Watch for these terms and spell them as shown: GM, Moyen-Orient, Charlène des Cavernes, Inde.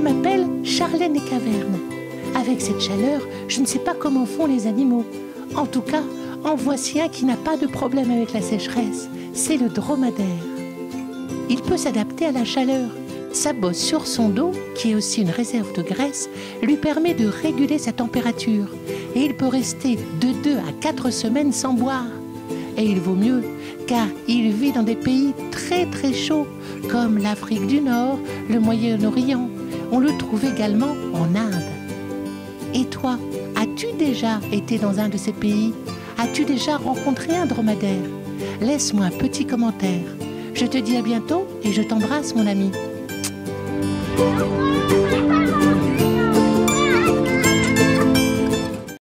m'appelle Charlène des Cavernes. Avec cette chaleur, je ne sais pas comment font les animaux. En tout cas, en voici un qui n'a pas de problème avec la sécheresse. C'est le dromadaire. Il peut s'adapter à la chaleur. Sa bosse sur son dos, qui est aussi une réserve de graisse, lui permet de réguler sa température. Et il peut rester de 2 à 4 semaines sans boire. Et il vaut mieux, car il vit dans des pays très très chauds, comme l'Afrique du Nord, le Moyen-Orient. On le trouve également en Inde. Et toi, as-tu déjà été dans un de ces pays? As-tu déjà rencontré un dromadaire? Laisse-moi un petit commentaire. Je te dis à bientôt et je t'embrasse, mon ami.